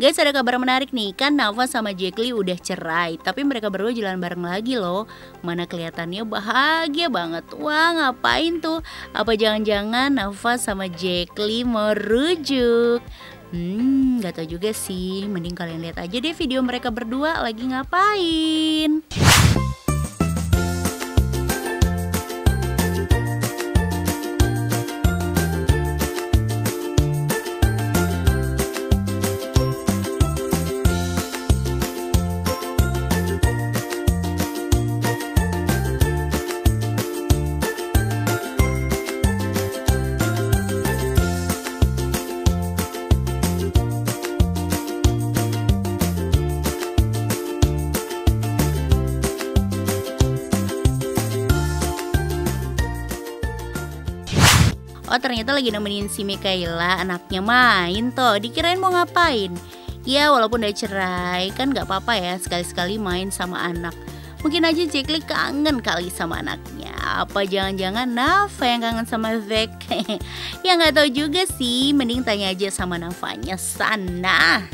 Guys, ada kabar menarik nih, kan Nafa sama Zack Lee udah cerai, tapi mereka berdua jalan bareng lagi loh. Mana kelihatannya bahagia banget. Wah, ngapain tuh? Apa jangan-jangan Nafa sama Zack Lee mau rujuk? Gak tau juga sih, mending kalian lihat aja deh video mereka berdua lagi ngapain. Oh, ternyata lagi nemenin si Mikaela anaknya main tuh. Dikirain mau ngapain? Ya walaupun udah cerai kan gak apa-apa ya sekali-sekali main sama anak. Mungkin aja Zack Lee kangen kali sama anaknya. Apa jangan-jangan Nafa yang kangen sama Zack? Ya gak tahu juga sih, mending tanya aja sama Nafanya sana.